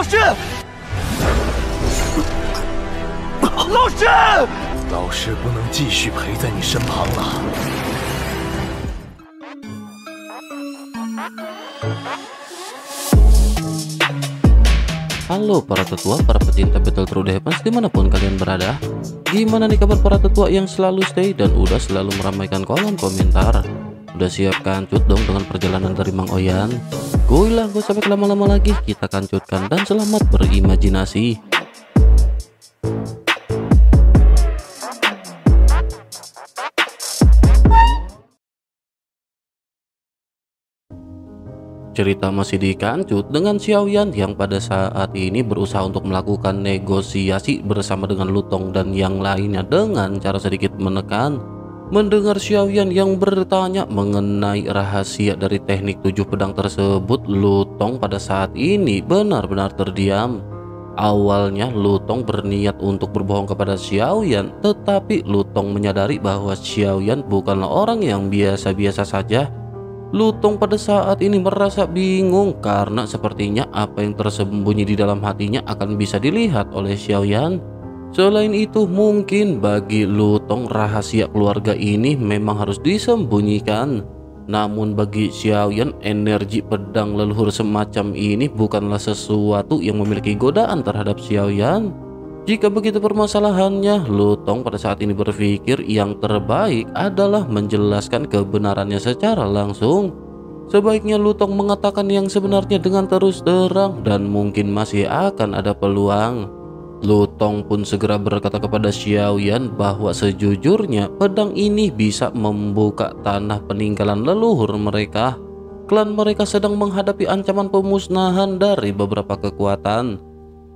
Halo para tetua, para pecinta Battle Through the Heavens dimanapun kalian berada. Gimana nih kabar para tetua yang selalu stay dan udah selalu meramaikan kolom komentar? Udah siap kancut dong dengan perjalanan dari Mang Oyan? Goylah, gue sampai lama-lama lagi. Kita kancutkan dan selamat berimajinasi. Cerita masih dikancut dengan Xiao Yan yang pada saat ini berusaha untuk melakukan negosiasi bersama dengan Lu Tong dan yang lainnya dengan cara sedikit menekan. Mendengar Xiao Yan yang bertanya mengenai rahasia dari teknik 7 pedang tersebut, Lu Tong pada saat ini benar-benar terdiam. Awalnya Lu Tong berniat untuk berbohong kepada Xiao Yan, tetapi Lu Tong menyadari bahwa Xiao Yan bukanlah orang yang biasa-biasa saja. Lu Tong pada saat ini merasa bingung karena sepertinya apa yang tersembunyi di dalam hatinya akan bisa dilihat oleh Xiao Yan. Selain itu, mungkin bagi Lu Tong rahasia keluarga ini memang harus disembunyikan. Namun bagi Xiao Yan, energi pedang leluhur semacam ini bukanlah sesuatu yang memiliki godaan terhadap Xiao Yan. Jika begitu permasalahannya, Lu Tong pada saat ini berpikir yang terbaik adalah menjelaskan kebenarannya secara langsung. Sebaiknya Lu Tong mengatakan yang sebenarnya dengan terus terang dan mungkin masih akan ada peluang. Lu Tong pun segera berkata kepada Xiao Yan bahwa sejujurnya pedang ini bisa membuka tanah peninggalan leluhur mereka. Klan mereka sedang menghadapi ancaman pemusnahan dari beberapa kekuatan.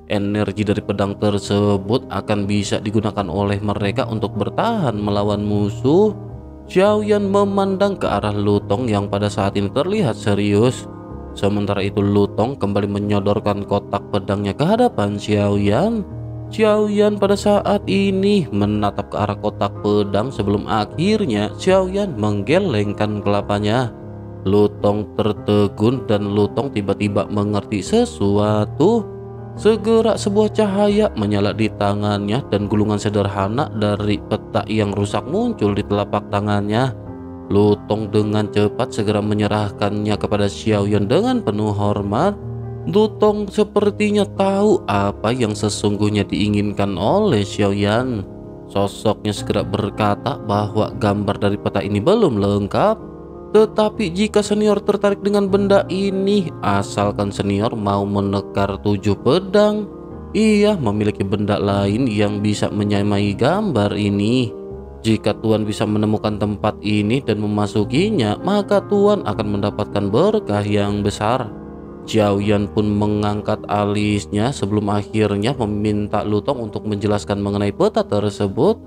Energi dari pedang tersebut akan bisa digunakan oleh mereka untuk bertahan melawan musuh. Xiao Yan memandang ke arah Lu Tong yang pada saat ini terlihat serius. Sementara itu Lu Tong kembali menyodorkan kotak pedangnya ke hadapan Xiao Yan. Xiao Yan pada saat ini menatap ke arah kotak pedang sebelum akhirnya Xiao Yan menggelengkan kelapanya. Lu Tong tertegun dan Lu Tong tiba-tiba mengerti sesuatu. Segera sebuah cahaya menyala di tangannya dan gulungan sederhana dari peta yang rusak muncul di telapak tangannya. Lu Tong dengan cepat segera menyerahkannya kepada Xiao Yan dengan penuh hormat. Lu Tong sepertinya tahu apa yang sesungguhnya diinginkan oleh Xiao Yan. Sosoknya segera berkata bahwa gambar dari peta ini belum lengkap. Tetapi jika senior tertarik dengan benda ini, asalkan senior mau menekar 7 pedang, ia memiliki benda lain yang bisa menyamai gambar ini. Jika Tuan bisa menemukan tempat ini dan memasukinya, maka Tuan akan mendapatkan berkah yang besar. Xiao Yan pun mengangkat alisnya sebelum akhirnya meminta Lu Tong untuk menjelaskan mengenai peta tersebut.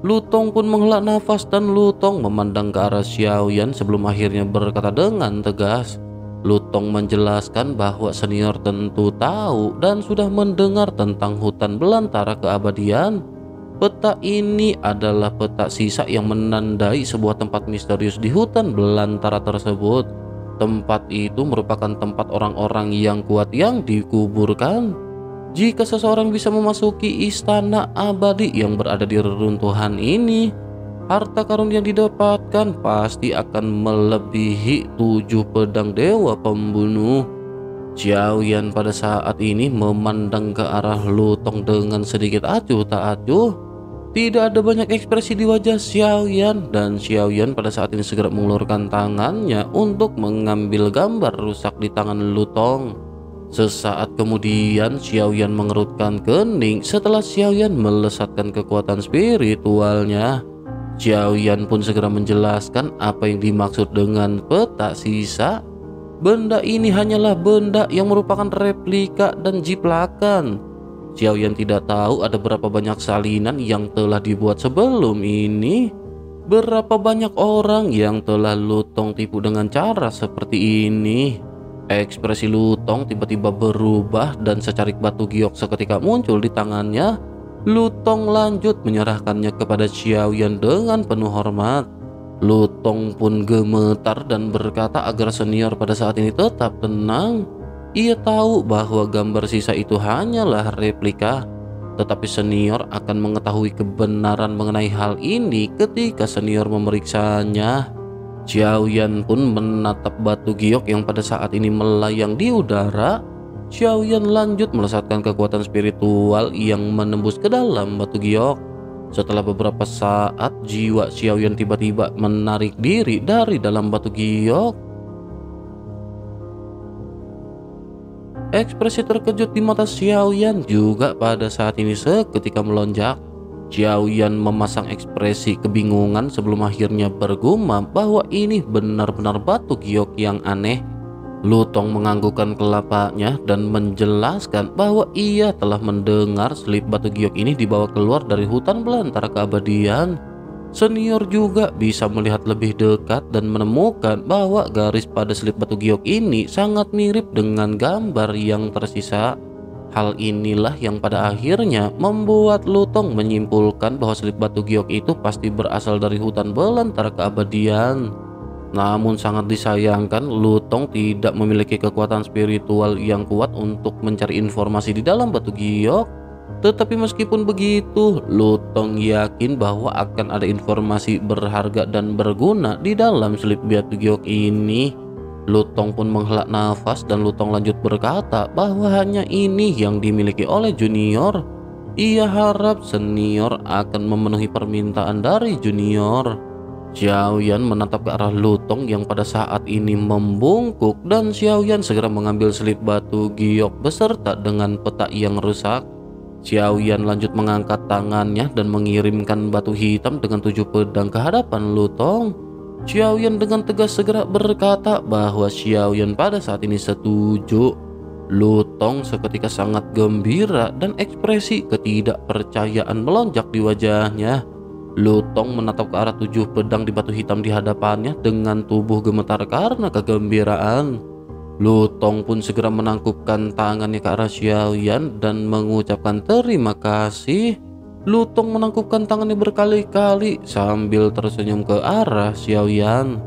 Lu Tong pun menghela nafas dan Lu Tong memandang ke arah Xiao Yan sebelum akhirnya berkata dengan tegas. Lu Tong menjelaskan bahwa senior tentu tahu dan sudah mendengar tentang hutan belantara keabadian. Peta ini adalah peta sisa yang menandai sebuah tempat misterius di hutan belantara tersebut. Tempat itu merupakan tempat orang-orang yang kuat yang dikuburkan. Jika seseorang bisa memasuki istana abadi yang berada di reruntuhan ini, harta karun yang didapatkan pasti akan melebihi 7 pedang dewa pembunuh. Xiao Yan pada saat ini memandang ke arah Lu Tong dengan sedikit acuh tak acuh. Tidak ada banyak ekspresi di wajah Xiao Yan dan Xiao Yan pada saat ini segera mengulurkan tangannya untuk mengambil gambar rusak di tangan Lu Tong. Sesaat kemudian Xiao Yan mengerutkan kening setelah Xiao Yan melesatkan kekuatan spiritualnya. Xiao Yan pun segera menjelaskan apa yang dimaksud dengan peta sisa. Benda ini hanyalah benda yang merupakan replika dan jiplakan. Xiao Yan tidak tahu ada berapa banyak salinan yang telah dibuat sebelum ini. Berapa banyak orang yang telah Lu Tong tipu dengan cara seperti ini. Ekspresi Lu Tong tiba-tiba berubah dan secarik batu giok seketika muncul di tangannya. Lu Tong lanjut menyerahkannya kepada Xiao Yan dengan penuh hormat. Lu Tong pun gemetar dan berkata agar senior pada saat ini tetap tenang. Ia tahu bahwa gambar sisa itu hanyalah replika, tetapi senior akan mengetahui kebenaran mengenai hal ini ketika senior memeriksanya. Xiao Yan pun menatap batu giok yang pada saat ini melayang di udara. Xiao Yan lanjut melesatkan kekuatan spiritual yang menembus ke dalam batu giok. Setelah beberapa saat, jiwa Xiao Yan tiba-tiba menarik diri dari dalam batu giok. Ekspresi terkejut di mata Xiao Yan juga pada saat ini seketika melonjak. Xiao Yan memasang ekspresi kebingungan sebelum akhirnya bergumam bahwa ini benar-benar batu giok yang aneh. Lu Tong menganggukkan kelapanya dan menjelaskan bahwa ia telah mendengar selip batu giok ini dibawa keluar dari hutan belantara keabadian. Senior juga bisa melihat lebih dekat dan menemukan bahwa garis pada selip batu giok ini sangat mirip dengan gambar yang tersisa. Hal inilah yang pada akhirnya membuat Lu Tong menyimpulkan bahwa selip batu giok itu pasti berasal dari hutan belantara keabadian. Namun sangat disayangkan, Lu Tong tidak memiliki kekuatan spiritual yang kuat untuk mencari informasi di dalam batu giok. Tetapi meskipun begitu, Lu Tong yakin bahwa akan ada informasi berharga dan berguna di dalam selip batu giok ini. Lu Tong pun menghela nafas dan Lu Tong lanjut berkata bahwa hanya ini yang dimiliki oleh junior. Ia harap senior akan memenuhi permintaan dari junior. Xiao Yan menatap ke arah Lu Tong yang pada saat ini membungkuk, dan Xiao Yan segera mengambil selip batu giok beserta dengan peta yang rusak. Xiao Yan lanjut mengangkat tangannya dan mengirimkan batu hitam dengan 7 pedang ke hadapan Lu Tong. Xiao Yan dengan tegas segera berkata bahwa Xiao Yan pada saat ini setuju. Lu Tong seketika sangat gembira dan ekspresi ketidakpercayaan melonjak di wajahnya. Lu Tong menatap ke arah 7 pedang di batu hitam di hadapannya dengan tubuh gemetar karena kegembiraan. Lu Tong pun segera menangkupkan tangannya ke arah Xiao Yan dan mengucapkan terima kasih. Lu Tong menangkupkan tangannya berkali-kali sambil tersenyum ke arah Xiao Yan.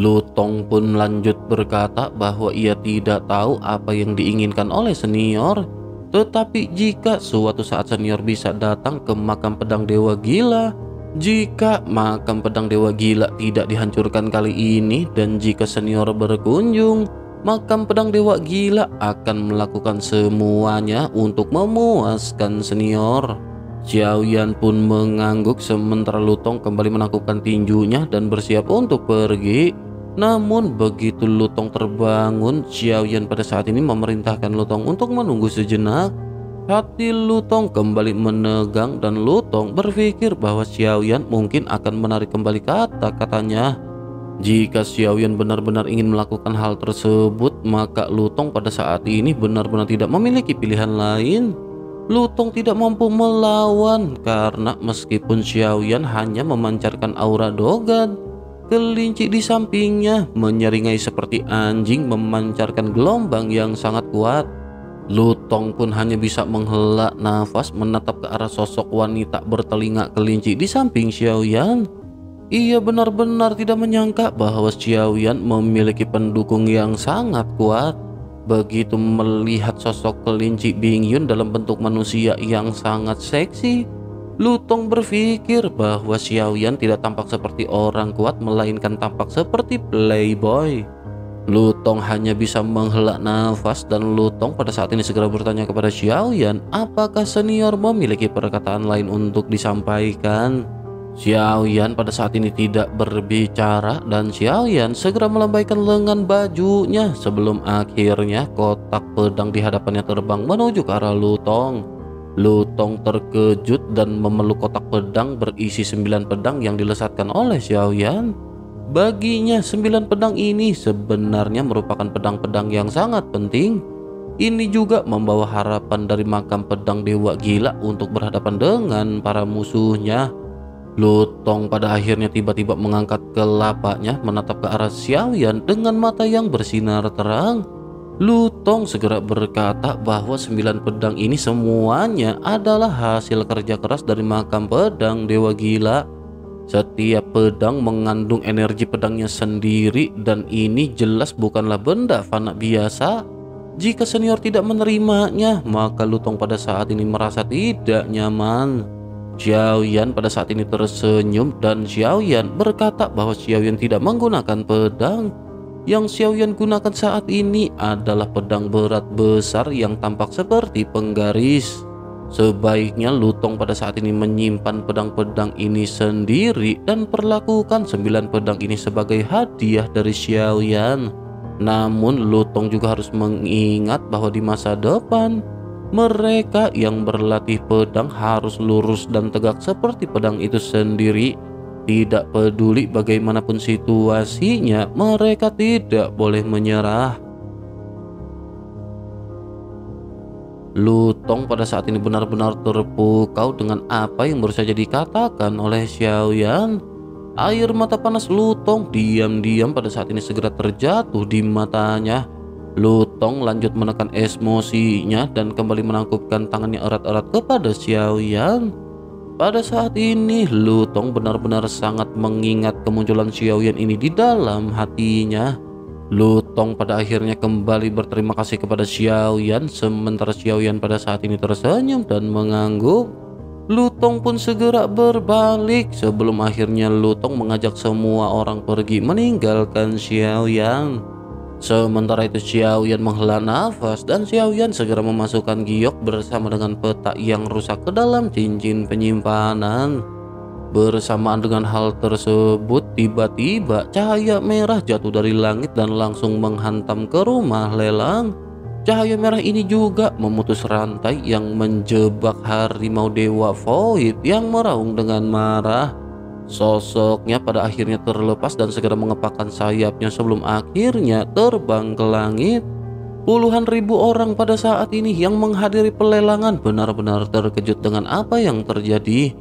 Lu Tong pun lanjut berkata bahwa ia tidak tahu apa yang diinginkan oleh senior. Tetapi jika suatu saat senior bisa datang ke makam pedang dewa gila, jika makam pedang dewa gila tidak dihancurkan kali ini, dan jika senior berkunjung, makam pedang dewa gila akan melakukan semuanya untuk memuaskan senior. Xiao Yan pun mengangguk sementara Lu Tong kembali menangkupkan tinjunya dan bersiap untuk pergi. Namun begitu Lu Tong terbangun, Xiao Yan pada saat ini memerintahkan Lu Tong untuk menunggu sejenak. Hati Lu Tong kembali menegang dan Lu Tong berpikir bahwa Xiao Yan mungkin akan menarik kembali kata-katanya. Jika Xiao Yan benar-benar ingin melakukan hal tersebut, maka Lu Tong pada saat ini benar-benar tidak memiliki pilihan lain. Lu Tong tidak mampu melawan karena meskipun Xiao Yan hanya memancarkan aura dogan, kelinci di sampingnya menyeringai seperti anjing memancarkan gelombang yang sangat kuat. Lu Tong pun hanya bisa menghela nafas menatap ke arah sosok wanita bertelinga kelinci di samping Xiao Yan. Ia benar-benar tidak menyangka bahwa Xiao Yan memiliki pendukung yang sangat kuat. Begitu melihat sosok kelinci Bing Yun dalam bentuk manusia yang sangat seksi, Lu Tong berpikir bahwa Xiao Yan tidak tampak seperti orang kuat, melainkan tampak seperti playboy. Lu Tong hanya bisa menghela nafas dan Lu Tong pada saat ini segera bertanya kepada Xiao Yan apakah senior memiliki perkataan lain untuk disampaikan. Xiao Yan pada saat ini tidak berbicara dan Xiao Yan segera melambaikan lengan bajunya sebelum akhirnya kotak pedang di hadapannya terbang menuju ke arah Lu Tong. Lu Tong terkejut dan memeluk kotak pedang berisi 9 pedang yang dilesatkan oleh Xiao Yan. Baginya 9 pedang ini sebenarnya merupakan pedang-pedang yang sangat penting. Ini juga membawa harapan dari makam pedang dewa gila untuk berhadapan dengan para musuhnya. Lu Tong pada akhirnya tiba-tiba mengangkat kelapanya menatap ke arah Xiao Yan dengan mata yang bersinar terang. Lu Tong segera berkata bahwa 9 pedang ini semuanya adalah hasil kerja keras dari makam pedang dewa gila. Setiap pedang mengandung energi pedangnya sendiri dan ini jelas bukanlah benda fana biasa. Jika senior tidak menerimanya, maka Lu Tong pada saat ini merasa tidak nyaman. Xiao Yan pada saat ini tersenyum dan Xiao Yan berkata bahwa Xiao Yan tidak menggunakan pedang. Yang Xiao Yan gunakan saat ini adalah pedang berat besar yang tampak seperti penggaris. Sebaiknya Lu Tong pada saat ini menyimpan pedang-pedang ini sendiri dan perlakukan 9 pedang ini sebagai hadiah dari Xiao Yan. Namun Lu Tong juga harus mengingat bahwa di masa depan mereka yang berlatih pedang harus lurus dan tegak seperti pedang itu sendiri. Tidak peduli bagaimanapun situasinya, mereka tidak boleh menyerah. Lu Tong pada saat ini benar-benar terpukau dengan apa yang baru saja dikatakan oleh Xiao Yan. Air mata panas Lu Tong diam-diam pada saat ini segera terjatuh di matanya. Lu Tong lanjut menekan emosinya dan kembali menangkupkan tangannya erat-erat kepada Xiao Yan. Pada saat ini Lu Tong benar-benar sangat mengingat kemunculan Xiao Yan ini di dalam hatinya. Lu Tong pada akhirnya kembali berterima kasih kepada Xiao Yan, sementara Xiao Yan pada saat ini tersenyum dan mengangguk. Lu Tong pun segera berbalik sebelum akhirnya Lu Tong mengajak semua orang pergi meninggalkan Xiao Yan. Sementara itu Xiao Yan menghela nafas dan Xiao Yan segera memasukkan giok bersama dengan peta yang rusak ke dalam cincin penyimpanan. Bersamaan dengan hal tersebut, tiba-tiba cahaya merah jatuh dari langit dan langsung menghantam ke rumah lelang. Cahaya merah ini juga memutus rantai yang menjebak harimau dewa Void yang meraung dengan marah. Sosoknya pada akhirnya terlepas dan segera mengepakkan sayapnya sebelum akhirnya terbang ke langit. Puluhan ribu orang pada saat ini yang menghadiri pelelangan benar-benar terkejut dengan apa yang terjadi.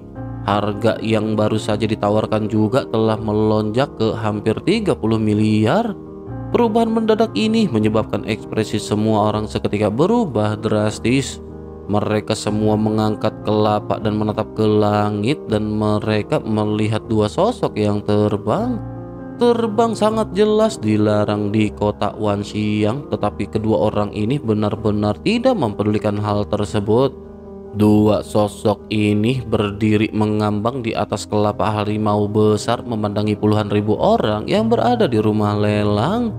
Harga yang baru saja ditawarkan juga telah melonjak ke hampir 30 miliar. Perubahan mendadak ini menyebabkan ekspresi semua orang seketika berubah drastis. Mereka semua mengangkat kelapak dan menatap ke langit dan mereka melihat 2 sosok yang terbang. Terbang sangat jelas dilarang di kota Wanxiang, tetapi kedua orang ini benar-benar tidak mempedulikan hal tersebut. 2 sosok ini berdiri mengambang di atas kelapa harimau besar memandangi puluhan ribu orang yang berada di rumah lelang.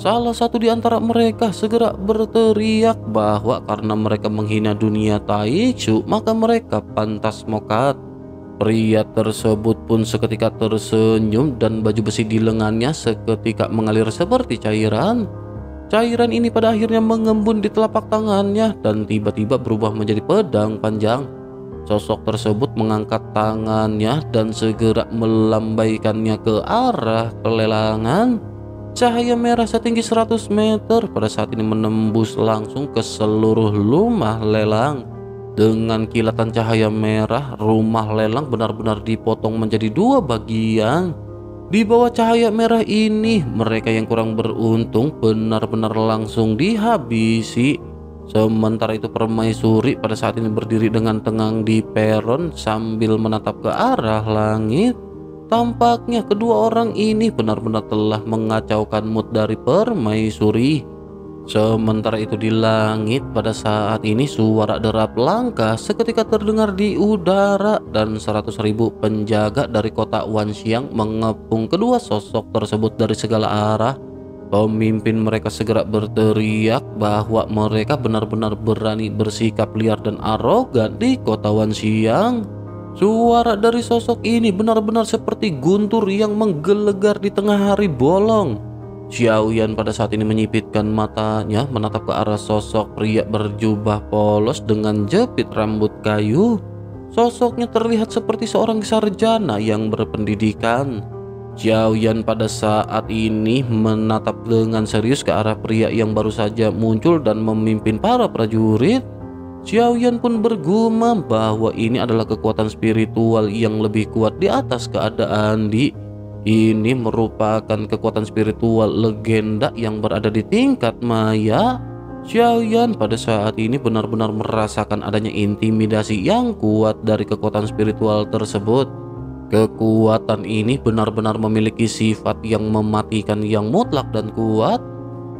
Salah satu di antara mereka segera berteriak bahwa karena mereka menghina dunia Taixu, maka mereka pantas mokat. Pria tersebut pun seketika tersenyum dan baju besi di lengannya seketika mengalir seperti cairan. Cairan ini pada akhirnya mengembun di telapak tangannya dan tiba-tiba berubah menjadi pedang panjang. Sosok tersebut mengangkat tangannya dan segera melambaikannya ke arah pelelangan. Cahaya merah setinggi 100 meter pada saat ini menembus langsung ke seluruh rumah lelang. Dengan kilatan cahaya merah, rumah lelang benar-benar dipotong menjadi 2 bagian. Di bawah cahaya merah ini, mereka yang kurang beruntung benar-benar langsung dihabisi. Sementara itu Permaisuri pada saat ini berdiri dengan tenang di peron sambil menatap ke arah langit. Tampaknya kedua orang ini benar-benar telah mengacaukan mood dari Permaisuri. Sementara itu di langit pada saat ini suara derap langkah seketika terdengar di udara dan 100.000 penjaga dari kota Wanxiang mengepung kedua sosok tersebut dari segala arah. Pemimpin mereka segera berteriak bahwa mereka benar-benar berani bersikap liar dan arogan di kota Wanxiang. Suara dari sosok ini benar-benar seperti guntur yang menggelegar di tengah hari bolong. Xiao Yan pada saat ini menyipitkan matanya menatap ke arah sosok pria berjubah polos dengan jepit rambut kayu. Sosoknya terlihat seperti seorang sarjana yang berpendidikan. Xiao Yan pada saat ini menatap dengan serius ke arah pria yang baru saja muncul dan memimpin para prajurit. Xiao Yan pun bergumam bahwa ini adalah kekuatan spiritual yang lebih kuat di atas keadaan di. Ini merupakan kekuatan spiritual legenda yang berada di tingkat maya. Xiao Yan pada saat ini benar-benar merasakan adanya intimidasi yang kuat dari kekuatan spiritual tersebut. Kekuatan ini benar-benar memiliki sifat yang mematikan yang mutlak dan kuat.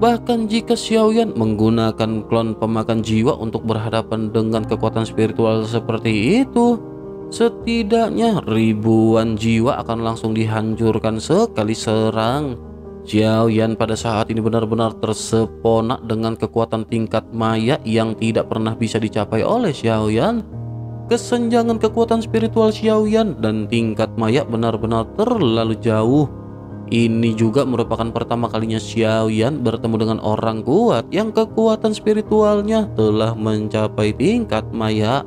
Bahkan jika Xiao Yan menggunakan klon pemakan jiwa untuk berhadapan dengan kekuatan spiritual seperti itu, setidaknya ribuan jiwa akan langsung dihancurkan sekali serang. Xiao Yan pada saat ini benar-benar terseponak dengan kekuatan tingkat maya yang tidak pernah bisa dicapai oleh Xiao Yan. Kesenjangan kekuatan spiritual Xiao Yan dan tingkat maya benar-benar terlalu jauh. Ini juga merupakan pertama kalinya Xiao Yan bertemu dengan orang kuat yang kekuatan spiritualnya telah mencapai tingkat maya.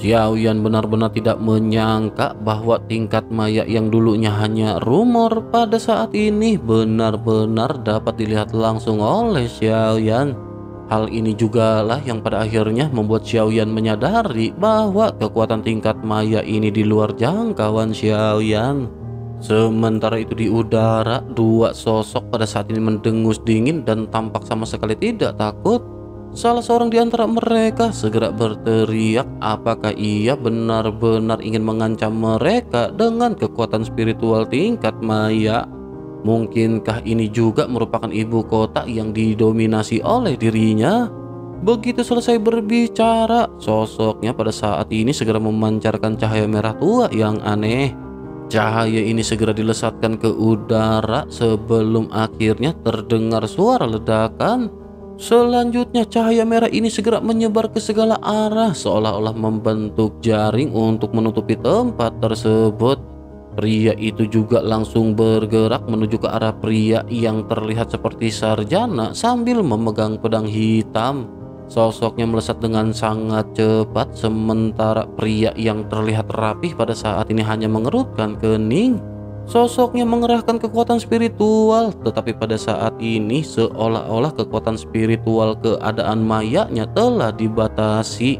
Xiao Yan benar-benar tidak menyangka bahwa tingkat maya yang dulunya hanya rumor pada saat ini benar-benar dapat dilihat langsung oleh Xiao Yan. Hal ini jugalah yang pada akhirnya membuat Xiao Yan menyadari bahwa kekuatan tingkat maya ini di luar jangkauan Xiao Yan. Sementara itu di udara, dua sosok pada saat ini mendengus dingin dan tampak sama sekali tidak takut. Salah seorang di antara mereka segera berteriak apakah ia benar-benar ingin mengancam mereka dengan kekuatan spiritual tingkat maya. Mungkinkah ini juga merupakan ibu kota yang didominasi oleh dirinya? Begitu selesai berbicara, sosoknya pada saat ini segera memancarkan cahaya merah tua yang aneh. Cahaya ini segera dilesatkan ke udara sebelum akhirnya terdengar suara ledakan. Selanjutnya cahaya merah ini segera menyebar ke segala arah seolah-olah membentuk jaring untuk menutupi tempat tersebut. Pria itu juga langsung bergerak menuju ke arah pria yang terlihat seperti sarjana sambil memegang pedang hitam. Sosoknya melesat dengan sangat cepat, sementara pria yang terlihat rapih pada saat ini hanya mengerutkan kening. Sosoknya mengerahkan kekuatan spiritual, tetapi pada saat ini seolah-olah kekuatan spiritual keadaan mayanya telah dibatasi.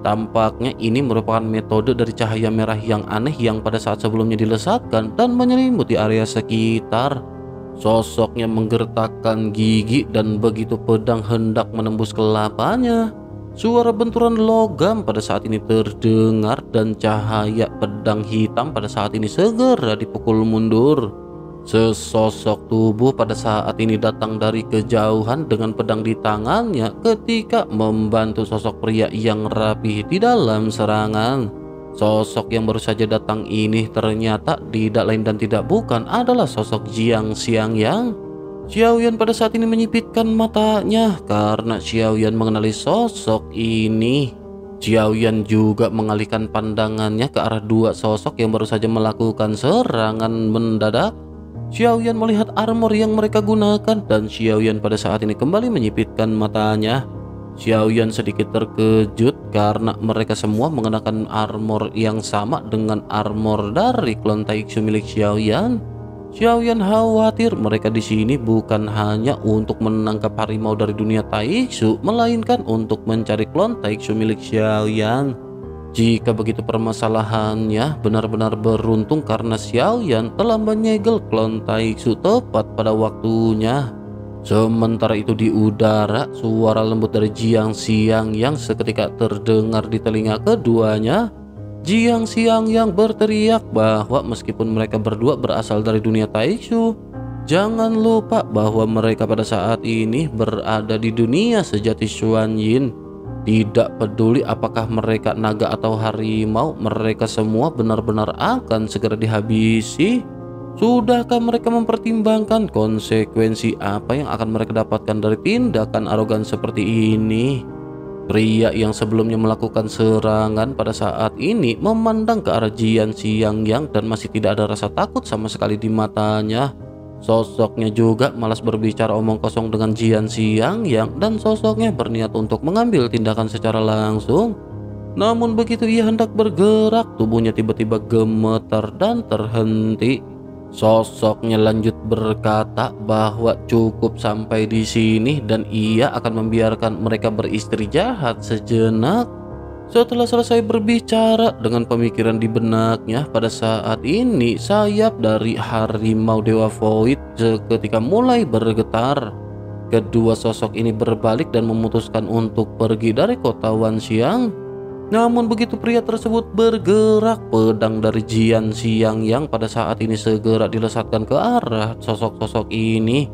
Tampaknya ini merupakan metode dari cahaya merah yang aneh yang pada saat sebelumnya dilesatkan dan menyelimuti area sekitar. Sosoknya menggertakkan gigi dan begitu pedang hendak menembus kelapanya, suara benturan logam pada saat ini terdengar dan cahaya pedang hitam pada saat ini segera dipukul mundur. Sesosok tubuh pada saat ini datang dari kejauhan dengan pedang di tangannya ketika membantu sosok pria yang rapih di dalam serangan. Sosok yang baru saja datang ini ternyata tidak lain dan tidak bukan adalah sosok Jiang Xiangyang. Xiao Yan pada saat ini menyipitkan matanya karena Xiao Yan mengenali sosok ini. Xiao Yan juga mengalihkan pandangannya ke arah dua sosok yang baru saja melakukan serangan mendadak. Xiao Yan melihat armor yang mereka gunakan dan Xiao Yan pada saat ini kembali menyipitkan matanya. Xiao Yan sedikit terkejut karena mereka semua mengenakan armor yang sama dengan armor dari klon Taixu milik Xiao Yan. Xiao Yan khawatir mereka di sini bukan hanya untuk menangkap harimau dari dunia Taixu, melainkan untuk mencari klon Taixu milik Xiao Yan. Jika begitu permasalahannya benar-benar beruntung karena Xiao Yan telah menyegel klon Taixu tepat pada waktunya. Sementara itu di udara, suara lembut dari Jiang Xiangyang seketika terdengar di telinga keduanya. Jiang Xiangyang berteriak bahwa meskipun mereka berdua berasal dari dunia Taixu, jangan lupa bahwa mereka pada saat ini berada di dunia sejati Xuan Yin. Tidak peduli apakah mereka naga atau harimau, mereka semua benar-benar akan segera dihabisi. Sudahkah mereka mempertimbangkan konsekuensi apa yang akan mereka dapatkan dari tindakan arogan seperti ini? Pria yang sebelumnya melakukan serangan pada saat ini memandang ke arah Jiang Xiangyang dan masih tidak ada rasa takut sama sekali di matanya. Sosoknya juga malas berbicara omong kosong dengan Jiang Xiangyang dan sosoknya berniat untuk mengambil tindakan secara langsung. Namun begitu ia hendak bergerak, tubuhnya tiba-tiba gemetar dan terhenti. Sosoknya lanjut berkata bahwa cukup sampai di sini dan ia akan membiarkan mereka beristri jahat sejenak. Setelah selesai berbicara dengan pemikiran di benaknya, pada saat ini sayap dari harimau dewa Void seketika mulai bergetar. Kedua sosok ini berbalik dan memutuskan untuk pergi dari kota Wanxiang. Namun begitu pria tersebut bergerak, pedang dari Jiang Xiangyang pada saat ini segera dilesatkan ke arah sosok-sosok ini.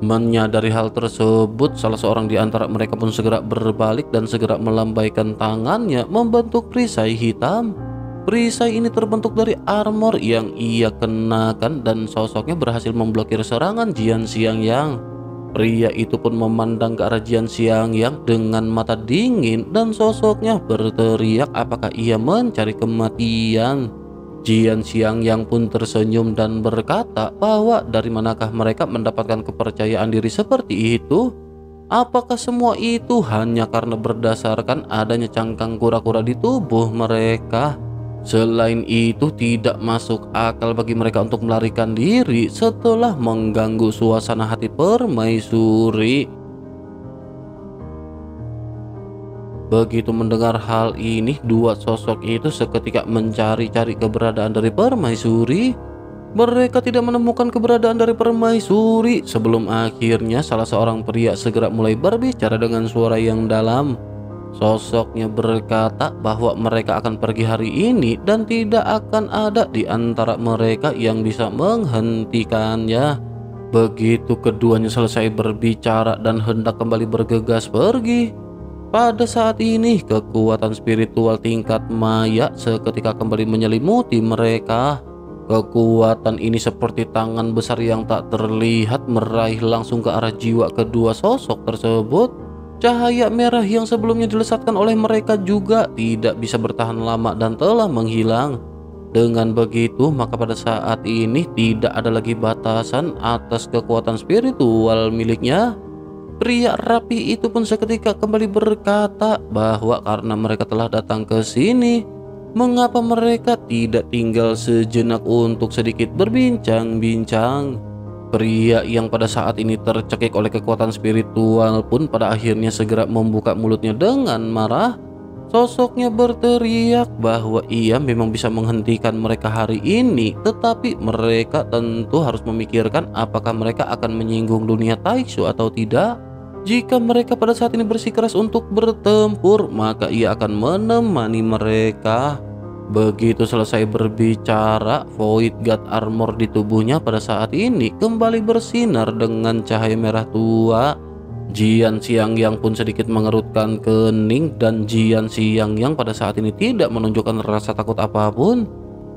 Menyadari hal tersebut, salah seorang di antara mereka pun segera berbalik dan segera melambaikan tangannya membentuk perisai hitam. Perisai ini terbentuk dari armor yang ia kenakan dan sosoknya berhasil memblokir serangan Jiang Xiangyang. Pria itu pun memandang ke arah Jiang Xiangyang dengan mata dingin dan sosoknya berteriak apakah ia mencari kematian. Jiang Xiangyang pun tersenyum dan berkata bahwa dari manakah mereka mendapatkan kepercayaan diri seperti itu? Apakah semua itu hanya karena berdasarkan adanya cangkang kura-kura di tubuh mereka? Selain itu, tidak masuk akal bagi mereka untuk melarikan diri setelah mengganggu suasana hati Permaisuri. Begitu mendengar hal ini, dua sosok itu seketika mencari-cari keberadaan dari Permaisuri. Mereka tidak menemukan keberadaan dari Permaisuri sebelum akhirnya salah seorang pria segera mulai berbicara dengan suara yang dalam. Sosoknya berkata bahwa mereka akan pergi hari ini dan tidak akan ada di antara mereka yang bisa menghentikannya. Begitu keduanya selesai berbicara dan hendak kembali bergegas pergi, pada saat ini kekuatan spiritual tingkat maya seketika kembali menyelimuti mereka. Kekuatan ini seperti tangan besar yang tak terlihat meraih langsung ke arah jiwa kedua sosok tersebut. Cahaya merah yang sebelumnya dilesatkan oleh mereka juga tidak bisa bertahan lama dan telah menghilang. Dengan begitu, maka pada saat ini tidak ada lagi batasan atas kekuatan spiritual miliknya. Pria rapi itu pun seketika kembali berkata bahwa karena mereka telah datang ke sini, mengapa mereka tidak tinggal sejenak untuk sedikit berbincang-bincang? Pria yang pada saat ini tercekik oleh kekuatan spiritual pun pada akhirnya segera membuka mulutnya dengan marah. Sosoknya berteriak bahwa ia memang bisa menghentikan mereka hari ini, tetapi mereka tentu harus memikirkan apakah mereka akan menyinggung dunia Taixu atau tidak. Jika mereka pada saat ini bersikeras untuk bertempur, maka ia akan menemani mereka. Begitu selesai berbicara, Void God Armor di tubuhnya pada saat ini kembali bersinar dengan cahaya merah tua. Jiang Xiangyang pun sedikit mengerutkan kening dan Jiang Xiangyang pada saat ini tidak menunjukkan rasa takut apapun.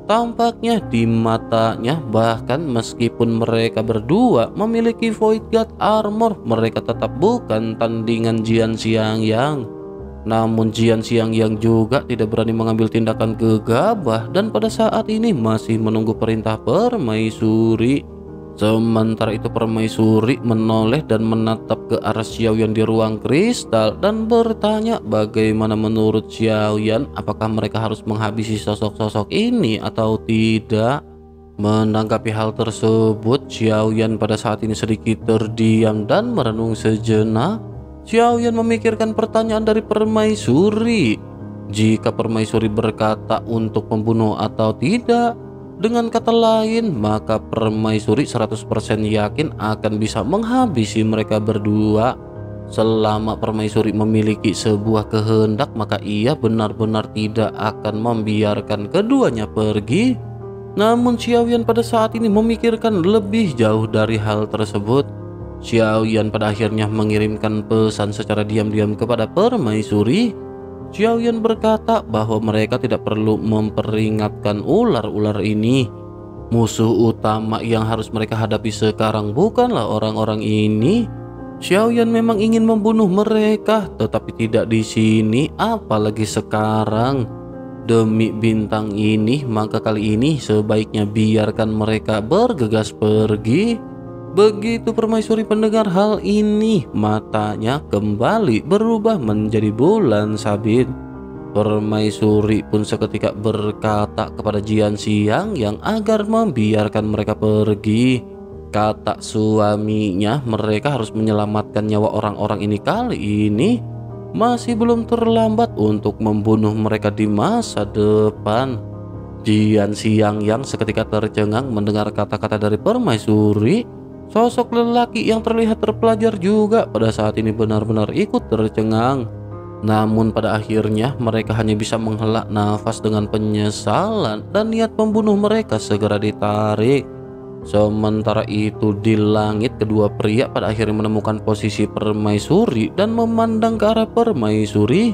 Tampaknya di matanya, bahkan meskipun mereka berdua memiliki Void God Armor, mereka tetap bukan tandingan Jiang Xiangyang. Namun Jiang Xiangyang juga tidak berani mengambil tindakan gegabah dan pada saat ini masih menunggu perintah Permaisuri. Sementara itu Permaisuri menoleh dan menatap ke arah Xiao Yan di ruang kristal dan bertanya bagaimana menurut Xiao Yan, apakah mereka harus menghabisi sosok-sosok ini atau tidak. Menanggapi hal tersebut, Xiao Yan pada saat ini sedikit terdiam dan merenung sejenak. Xiao Yan memikirkan pertanyaan dari Permaisuri. Jika Permaisuri berkata untuk membunuh atau tidak, dengan kata lain, maka Permaisuri 100% yakin akan bisa menghabisi mereka berdua. Selama Permaisuri memiliki sebuah kehendak, maka ia benar-benar tidak akan membiarkan keduanya pergi. Namun Xiao Yan pada saat ini memikirkan lebih jauh dari hal tersebut. Xiao Yan pada akhirnya mengirimkan pesan secara diam-diam kepada Permaisuri. Xiao Yan berkata bahwa mereka tidak perlu memperingatkan ular-ular ini. Musuh utama yang harus mereka hadapi sekarang bukanlah orang-orang ini. Xiao Yan memang ingin membunuh mereka, tetapi tidak di sini, apalagi sekarang. Demi bintang ini, maka kali ini sebaiknya biarkan mereka bergegas pergi. Begitu Permaisuri mendengar hal ini, matanya kembali berubah menjadi bulan sabit. Permaisuri pun seketika berkata kepada Jiang Xiangyang agar membiarkan mereka pergi. Kata suaminya, mereka harus menyelamatkan nyawa orang-orang ini kali ini. Masih belum terlambat untuk membunuh mereka di masa depan. Jiang Xiangyang seketika tercengang mendengar kata-kata dari Permaisuri. Sosok lelaki yang terlihat terpelajar juga pada saat ini benar-benar ikut tercengang. Namun pada akhirnya mereka hanya bisa menghela nafas dengan penyesalan dan niat membunuh mereka segera ditarik. Sementara itu di langit, kedua pria pada akhirnya menemukan posisi Permaisuri dan memandang ke arah Permaisuri.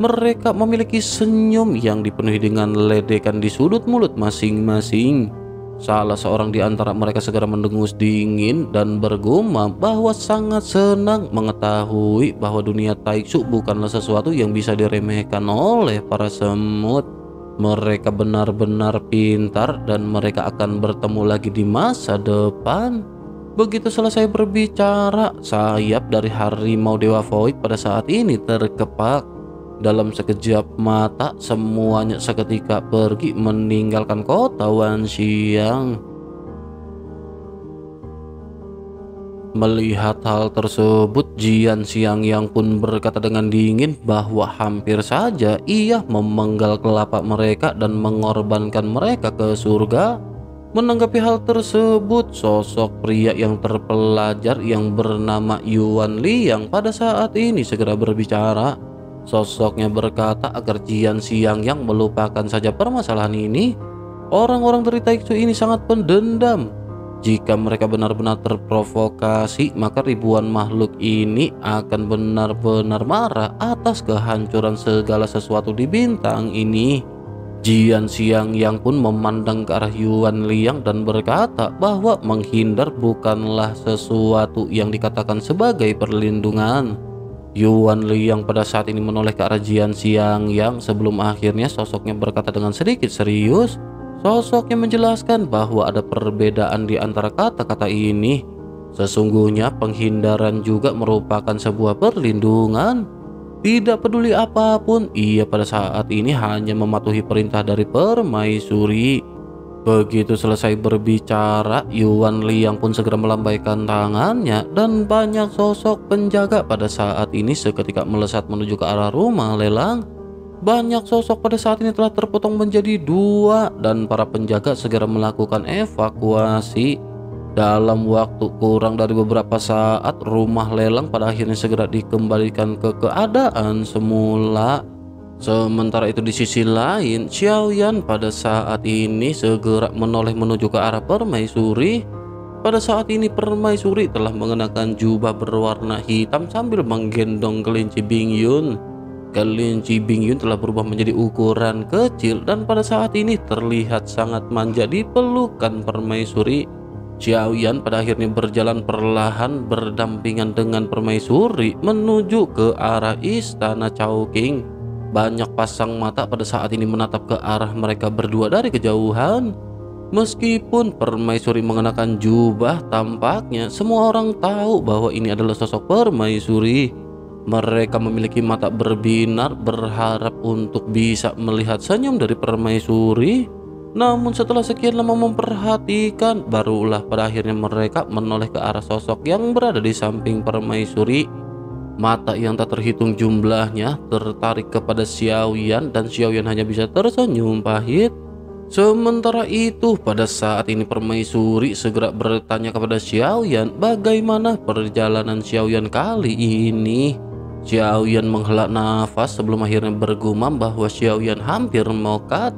Mereka memiliki senyum yang dipenuhi dengan ledekan di sudut mulut masing-masing. Salah seorang di antara mereka segera mendengus dingin dan bergumam bahwa sangat senang mengetahui bahwa dunia Taixu bukanlah sesuatu yang bisa diremehkan oleh para semut. Mereka benar-benar pintar dan mereka akan bertemu lagi di masa depan. Begitu selesai berbicara, sayap dari harimau Dewa Void pada saat ini terkepak. Dalam sekejap mata, semuanya seketika pergi meninggalkan kota Wanxiang. Melihat hal tersebut, Jiang Xiangyang pun berkata dengan dingin bahwa hampir saja ia memenggal kelapak mereka dan mengorbankan mereka ke surga. Menanggapi hal tersebut, sosok pria yang terpelajar yang bernama Yuan Liang pada saat ini segera berbicara. Sosoknya berkata agar Jiang Xiangyang melupakan saja permasalahan ini. Orang-orang dari Taixu ini sangat pendendam. Jika mereka benar-benar terprovokasi, maka ribuan makhluk ini akan benar-benar marah atas kehancuran segala sesuatu di bintang ini. Jiang Xiangyang pun memandang ke arah Yuan Liang dan berkata bahwa menghindar bukanlah sesuatu yang dikatakan sebagai perlindungan. Yuan Liang pada saat ini menoleh ke arah Jiang Xiangyang sebelum akhirnya sosoknya berkata dengan sedikit serius. Sosoknya menjelaskan bahwa ada perbedaan di antara kata-kata ini. Sesungguhnya penghindaran juga merupakan sebuah perlindungan. Tidak peduli apapun, ia pada saat ini hanya mematuhi perintah dari Permaisuri. Begitu selesai berbicara, Yuan Liang pun segera melambaikan tangannya dan banyak sosok penjaga pada saat ini seketika melesat menuju ke arah rumah lelang. Banyak sosok pada saat ini telah terpotong menjadi dua dan para penjaga segera melakukan evakuasi. Dalam waktu kurang dari beberapa saat, rumah lelang pada akhirnya segera dikembalikan ke keadaan semula. Sementara itu di sisi lain, Xiao Yan pada saat ini segera menoleh menuju ke arah Permaisuri. Pada saat ini Permaisuri telah mengenakan jubah berwarna hitam sambil menggendong kelinci Bing Yun. Kelinci Bing Yun telah berubah menjadi ukuran kecil dan pada saat ini terlihat sangat manja di pelukan Permaisuri. Xiao Yan pada akhirnya berjalan perlahan berdampingan dengan Permaisuri menuju ke arah Istana Chaoqing. Banyak pasang mata pada saat ini menatap ke arah mereka berdua dari kejauhan. Meskipun Permaisuri mengenakan jubah, tampaknya semua orang tahu bahwa ini adalah sosok Permaisuri. Mereka memiliki mata berbinar berharap untuk bisa melihat senyum dari Permaisuri. Namun setelah sekian lama memperhatikan, barulah pada akhirnya mereka menoleh ke arah sosok yang berada di samping Permaisuri. Mata yang tak terhitung jumlahnya tertarik kepada Xiao Yan dan Xiao Yan hanya bisa tersenyum pahit. Sementara itu pada saat ini Permaisuri segera bertanya kepada Xiao Yan bagaimana perjalanan Xiao Yan kali ini. Xiao Yan menghela nafas sebelum akhirnya bergumam bahwa Xiao Yan hampir mokat.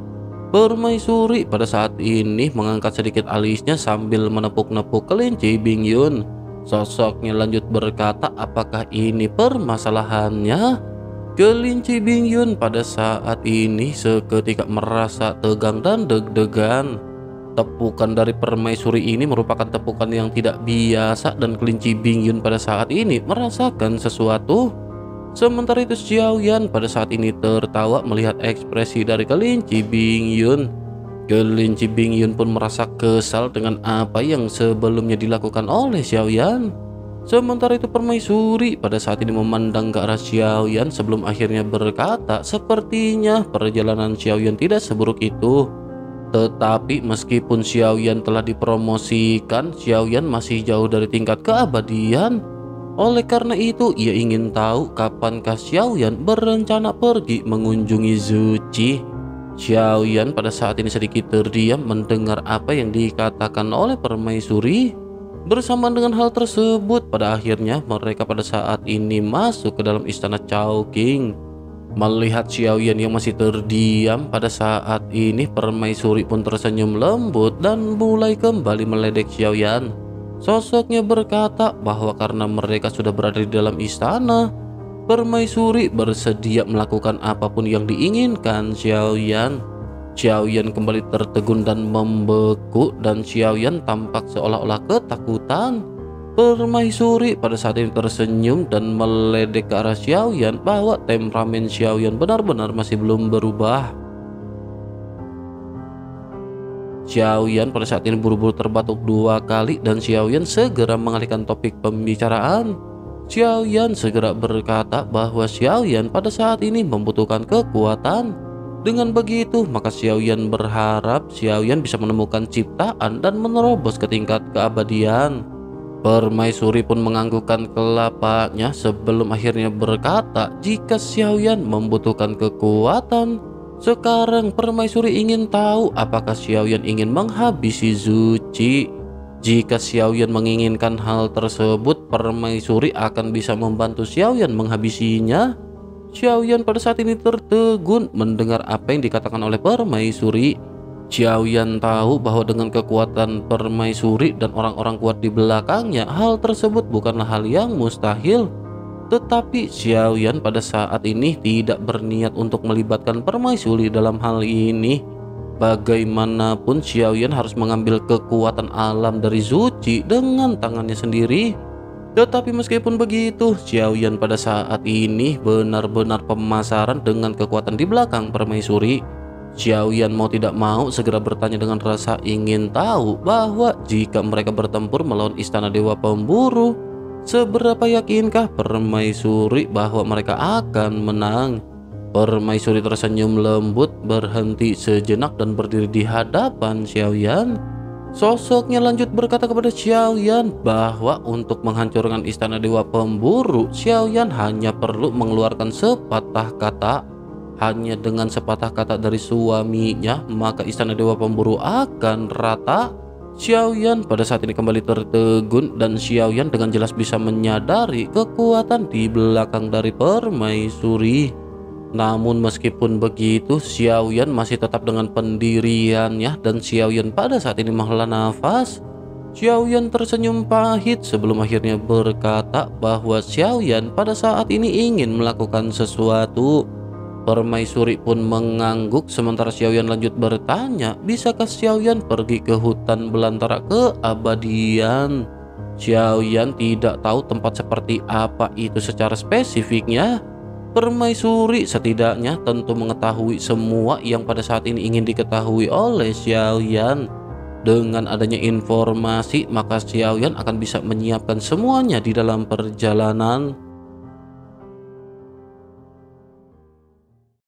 Permaisuri pada saat ini mengangkat sedikit alisnya sambil menepuk-nepuk kelinci Bing Yun. Sosoknya lanjut berkata, apakah ini permasalahannya? Kelinci Bing Yun pada saat ini seketika merasa tegang dan deg-degan. Tepukan dari Permaisuri ini merupakan tepukan yang tidak biasa dan kelinci Bing Yun pada saat ini merasakan sesuatu. Sementara itu Xiao Yan pada saat ini tertawa melihat ekspresi dari kelinci Bing Yun. Kelinci Bing Yun pun merasa kesal dengan apa yang sebelumnya dilakukan oleh Xiao Yan. Sementara itu Permaisuri pada saat ini memandang ke arah Xiao Yan sebelum akhirnya berkata, sepertinya perjalanan Xiao Yan tidak seburuk itu. Tetapi meskipun Xiao Yan telah dipromosikan, Xiao Yan masih jauh dari tingkat keabadian. Oleh karena itu, ia ingin tahu kapankah Xiao Yan berencana pergi mengunjungi Zuchi. Xiao Yan pada saat ini sedikit terdiam mendengar apa yang dikatakan oleh Permaisuri. Bersamaan dengan hal tersebut, pada akhirnya mereka pada saat ini masuk ke dalam istana Chaoqing. Melihat Xiao Yan yang masih terdiam pada saat ini, Permaisuri pun tersenyum lembut dan mulai kembali meledek Xiao Yan. Sosoknya berkata bahwa karena mereka sudah berada di dalam istana, Permaisuri bersedia melakukan apapun yang diinginkan Xiao Yan. Xiao Yan kembali tertegun dan membeku, dan Xiao Yan tampak seolah-olah ketakutan. Permaisuri pada saat ini tersenyum dan meledek ke arah Xiao Yan bahwa temperamen Xiao Yan benar-benar masih belum berubah. Xiao Yan pada saat ini buru-buru terbatuk dua kali, dan Xiao Yan segera mengalihkan topik pembicaraan. Xiao Yan segera berkata bahwa Xiao Yan pada saat ini membutuhkan kekuatan. Dengan begitu, maka Xiao Yan berharap Xiao Yan bisa menemukan ciptaan dan menerobos ke tingkat keabadian. Permaisuri pun menganggukkan kelapanya sebelum akhirnya berkata jika Xiao Yan membutuhkan kekuatan. Sekarang Permaisuri ingin tahu apakah Xiao Yan ingin menghabisi Zuchi. Jika Xiao Yan menginginkan hal tersebut, Permaisuri akan bisa membantu Xiao Yan menghabisinya. Xiao Yan pada saat ini tertegun mendengar apa yang dikatakan oleh Permaisuri. Xiao Yan tahu bahwa dengan kekuatan Permaisuri dan orang-orang kuat di belakangnya, hal tersebut bukanlah hal yang mustahil. Tetapi Xiao Yan pada saat ini tidak berniat untuk melibatkan Permaisuri dalam hal ini. Bagaimanapun Xiao Yan harus mengambil kekuatan alam dari Zuchi dengan tangannya sendiri. Tetapi meskipun begitu, Xiao Yan pada saat ini benar-benar pemasaran dengan kekuatan di belakang Permaisuri. Xiao Yan mau tidak mau segera bertanya dengan rasa ingin tahu bahwa jika mereka bertempur melawan Istana Dewa Pemburu, seberapa yakinkah Permaisuri bahwa mereka akan menang? Permaisuri tersenyum lembut, berhenti sejenak dan berdiri di hadapan Xiao Yan. Sosoknya lanjut berkata kepada Xiao Yan bahwa untuk menghancurkan Istana Dewa Pemburu, Xiao Yan hanya perlu mengeluarkan sepatah kata. Hanya dengan sepatah kata dari suaminya, maka Istana Dewa Pemburu akan rata. Xiao Yan pada saat ini kembali tertegun, dan Xiao Yan dengan jelas bisa menyadari kekuatan di belakang dari Permaisuri. Namun meskipun begitu, Xiao Yan masih tetap dengan pendiriannya, dan Xiao Yan pada saat ini menghela nafas. Xiao Yan tersenyum pahit sebelum akhirnya berkata bahwa Xiao Yan pada saat ini ingin melakukan sesuatu. Permaisuri pun mengangguk, sementara Xiao Yan lanjut bertanya, bisakah Xiao Yan pergi ke hutan belantara keabadian? Xiao Yan tidak tahu tempat seperti apa itu secara spesifiknya. Permaisuri setidaknya tentu mengetahui semua yang pada saat ini ingin diketahui oleh Xiao Yan. Dengan adanya informasi, maka Xiao Yan akan bisa menyiapkan semuanya di dalam perjalanan.